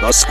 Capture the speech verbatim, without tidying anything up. See, it's a